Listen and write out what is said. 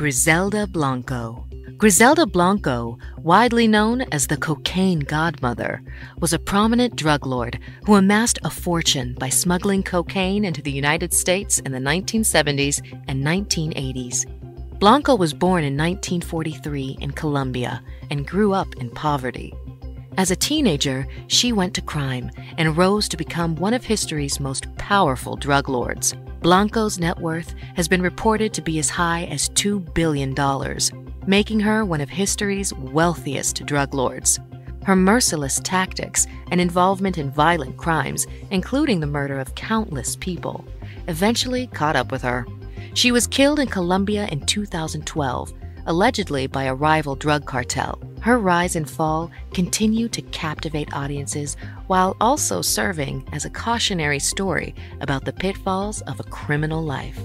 Griselda Blanco. Griselda Blanco, widely known as the Cocaine Godmother, was a prominent drug lord who amassed a fortune by smuggling cocaine into the United States in the 1970s and 1980s. Blanco was born in 1943 in Colombia and grew up in poverty. As a teenager, she went to crime and rose to become one of history's most powerful drug lords. Blanco's net worth has been reported to be as high as $2 billion, making her one of history's wealthiest drug lords. Her merciless tactics and involvement in violent crimes, including the murder of countless people, eventually caught up with her. She was killed in Colombia in 2012, allegedly by a rival drug cartel. Her rise and fall continue to captivate audiences while also serving as a cautionary story about the pitfalls of a criminal life.